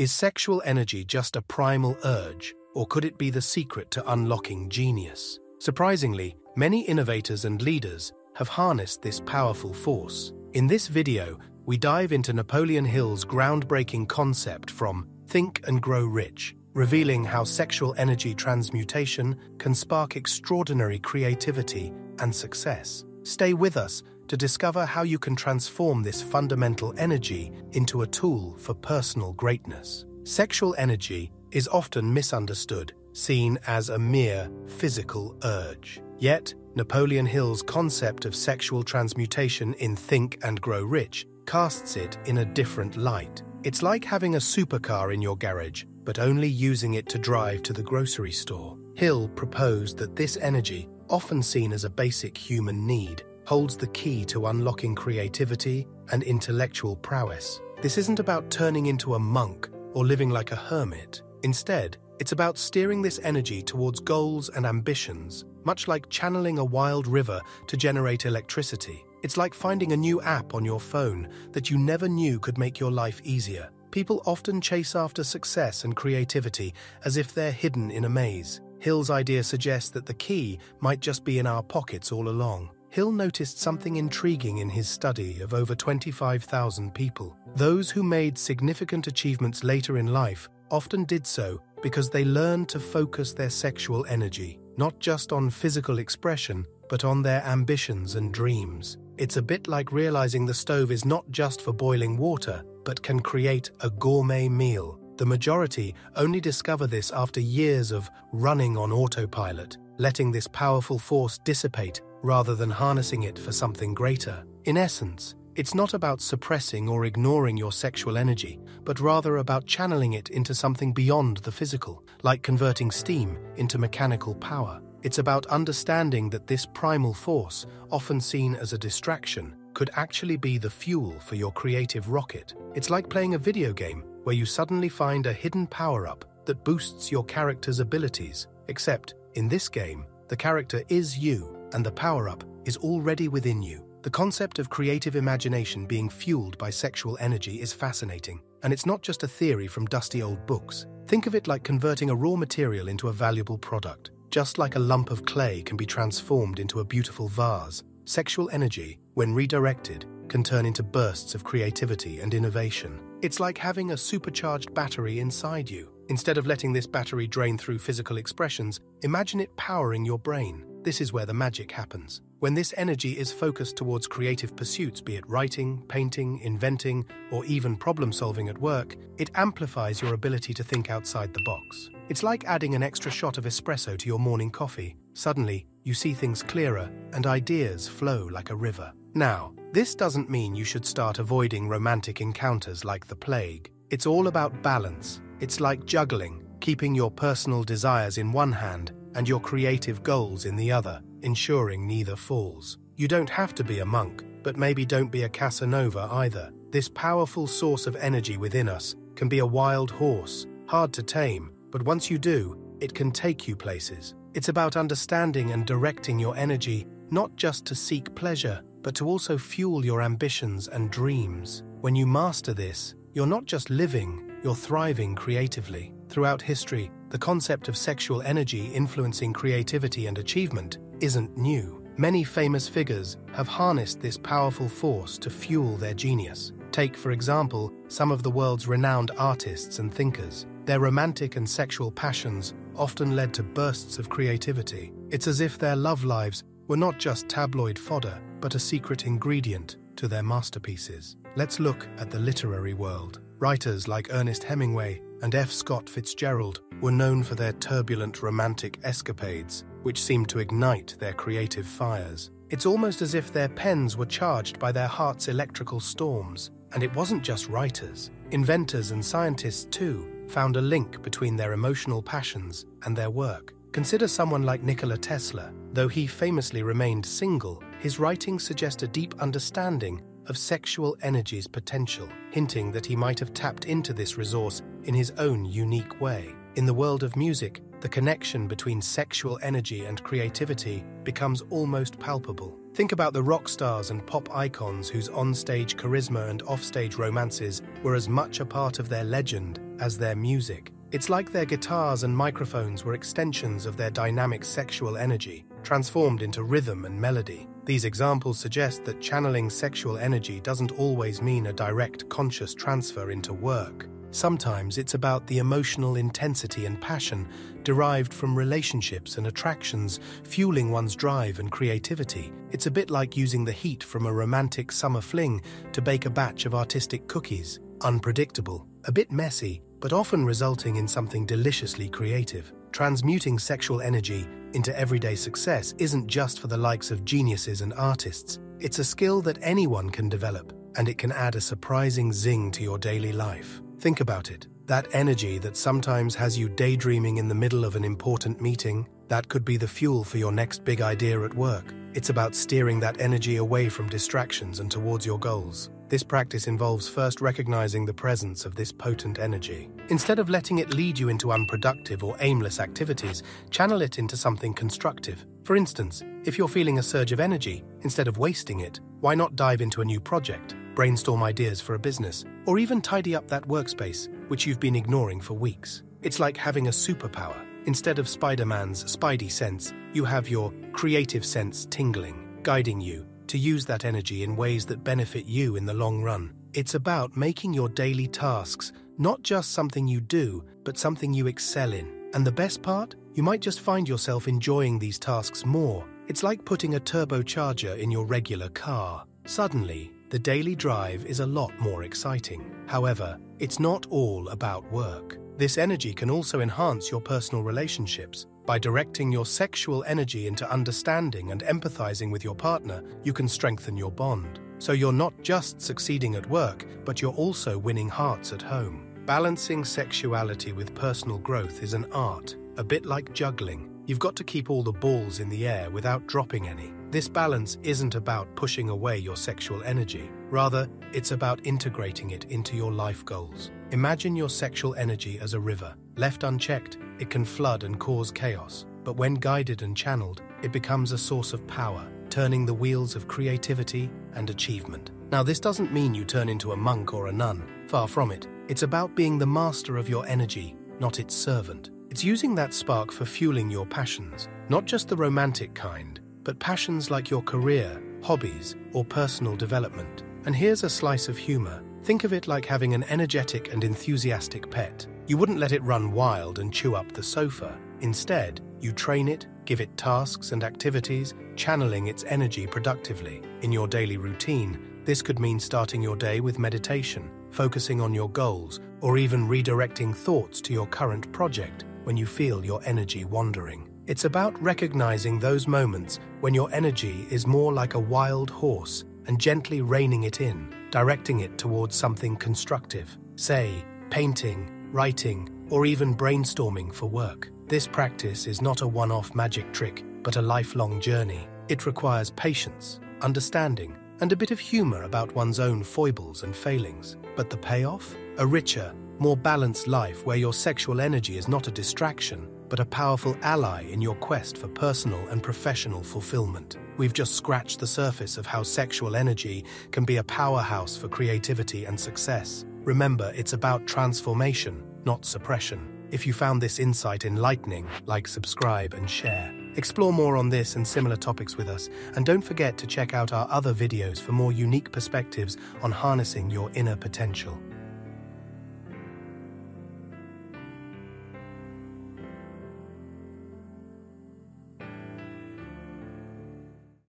Is sexual energy just a primal urge, or could it be the secret to unlocking genius? Surprisingly, many innovators and leaders have harnessed this powerful force. In this video, we dive into Napoleon Hill's groundbreaking concept from Think and Grow Rich, revealing how sexual energy transmutation can spark extraordinary creativity and success. Stay with us to discover how you can transform this fundamental energy into a tool for personal greatness. Sexual energy is often misunderstood, seen as a mere physical urge. Yet, Napoleon Hill's concept of sexual transmutation in Think and Grow Rich casts it in a different light. It's like having a supercar in your garage, but only using it to drive to the grocery store. Hill proposed that this energy, often seen as a basic human need, holds the key to unlocking creativity and intellectual prowess. This isn't about turning into a monk or living like a hermit. Instead, it's about steering this energy towards goals and ambitions, much like channeling a wild river to generate electricity. It's like finding a new app on your phone that you never knew could make your life easier. People often chase after success and creativity as if they're hidden in a maze. Hill's idea suggests that the key might just be in our pockets all along. Hill noticed something intriguing in his study of over 25,000 people. Those who made significant achievements later in life often did so because they learned to focus their sexual energy, not just on physical expression, but on their ambitions and dreams. It's a bit like realizing the stove is not just for boiling water, but can create a gourmet meal. The majority only discover this after years of running on autopilot, letting this powerful force dissipate rather than harnessing it for something greater. In essence, it's not about suppressing or ignoring your sexual energy, but rather about channeling it into something beyond the physical, like converting steam into mechanical power. It's about understanding that this primal force, often seen as a distraction, could actually be the fuel for your creative rocket. It's like playing a video game where you suddenly find a hidden power-up that boosts your character's abilities, except, in this game, the character is you, and the power-up is already within you. The concept of creative imagination being fueled by sexual energy is fascinating, and it's not just a theory from dusty old books. Think of it like converting a raw material into a valuable product. Just like a lump of clay can be transformed into a beautiful vase, sexual energy, when redirected, can turn into bursts of creativity and innovation. It's like having a supercharged battery inside you. Instead of letting this battery drain through physical expressions, imagine it powering your brain. This is where the magic happens. When this energy is focused towards creative pursuits, be it writing, painting, inventing, or even problem-solving at work, it amplifies your ability to think outside the box. It's like adding an extra shot of espresso to your morning coffee. Suddenly, you see things clearer and ideas flow like a river. Now, this doesn't mean you should start avoiding romantic encounters like the plague. It's all about balance. It's like juggling, keeping your personal desires in one hand and your creative goals in the other, ensuring neither falls. You don't have to be a monk, but maybe don't be a Casanova either. This powerful source of energy within us can be a wild horse, hard to tame, but once you do, it can take you places. It's about understanding and directing your energy, not just to seek pleasure, but to also fuel your ambitions and dreams. When you master this, you're not just living, you're thriving creatively. Throughout history, the concept of sexual energy influencing creativity and achievement isn't new. Many famous figures have harnessed this powerful force to fuel their genius. Take, for example, some of the world's renowned artists and thinkers. Their romantic and sexual passions often led to bursts of creativity. It's as if their love lives were not just tabloid fodder, but a secret ingredient to their masterpieces. Let's look at the literary world. Writers like Ernest Hemingway and F. Scott Fitzgerald were known for their turbulent romantic escapades, which seemed to ignite their creative fires. It's almost as if their pens were charged by their heart's electrical storms. And it wasn't just writers. Inventors and scientists, too, found a link between their emotional passions and their work. Consider someone like Nikola Tesla. Though he famously remained single, his writings suggest a deep understanding of sexual energy's potential, hinting that he might have tapped into this resource in his own unique way. In the world of music, the connection between sexual energy and creativity becomes almost palpable. Think about the rock stars and pop icons whose on-stage charisma and off-stage romances were as much a part of their legend as their music. It's like their guitars and microphones were extensions of their dynamic sexual energy, transformed into rhythm and melody. These examples suggest that channeling sexual energy doesn't always mean a direct, conscious transfer into work. Sometimes it's about the emotional intensity and passion derived from relationships and attractions, fueling one's drive and creativity. It's a bit like using the heat from a romantic summer fling to bake a batch of artistic cookies. Unpredictable, a bit messy, but often resulting in something deliciously creative. Transmuting sexual energy into everyday success isn't just for the likes of geniuses and artists. It's a skill that anyone can develop, and it can add a surprising zing to your daily life. Think about it. That energy that sometimes has you daydreaming in the middle of an important meeting, that could be the fuel for your next big idea at work. It's about steering that energy away from distractions and towards your goals. This practice involves first recognizing the presence of this potent energy. Instead of letting it lead you into unproductive or aimless activities, channel it into something constructive. For instance, if you're feeling a surge of energy, instead of wasting it, why not dive into a new project? Brainstorm ideas for a business, or even tidy up that workspace, which you've been ignoring for weeks. It's like having a superpower. Instead of Spider-Man's spidey sense, you have your creative sense tingling, guiding you to use that energy in ways that benefit you in the long run. It's about making your daily tasks not just something you do, but something you excel in. And the best part? You might just find yourself enjoying these tasks more. It's like putting a turbocharger in your regular car. Suddenly, the daily drive is a lot more exciting. However, it's not all about work. This energy can also enhance your personal relationships. By directing your sexual energy into understanding and empathizing with your partner, you can strengthen your bond. So you're not just succeeding at work, but you're also winning hearts at home. Balancing sexuality with personal growth is an art, a bit like juggling. You've got to keep all the balls in the air without dropping any. This balance isn't about pushing away your sexual energy. Rather, it's about integrating it into your life goals. Imagine your sexual energy as a river. Left unchecked, it can flood and cause chaos. But when guided and channeled, it becomes a source of power, turning the wheels of creativity and achievement. Now, this doesn't mean you turn into a monk or a nun. Far from it. It's about being the master of your energy, not its servant. It's using that spark for fueling your passions, not just the romantic kind, but passions like your career, hobbies, or personal development. And here's a slice of humor. Think of it like having an energetic and enthusiastic pet. You wouldn't let it run wild and chew up the sofa. Instead, you train it, give it tasks and activities, channeling its energy productively. In your daily routine, this could mean starting your day with meditation, focusing on your goals, or even redirecting thoughts to your current project when you feel your energy wandering. It's about recognizing those moments when your energy is more like a wild horse and gently reining it in, directing it towards something constructive, say, painting, writing, or even brainstorming for work. This practice is not a one-off magic trick, but a lifelong journey. It requires patience, understanding, and a bit of humor about one's own foibles and failings. But the payoff? A richer, more balanced life where your sexual energy is not a distraction, but a powerful ally in your quest for personal and professional fulfillment. We've just scratched the surface of how sexual energy can be a powerhouse for creativity and success. Remember, it's about transformation, not suppression. If you found this insight enlightening, like, subscribe, and share. Explore more on this and similar topics with us, and don't forget to check out our other videos for more unique perspectives on harnessing your inner potential.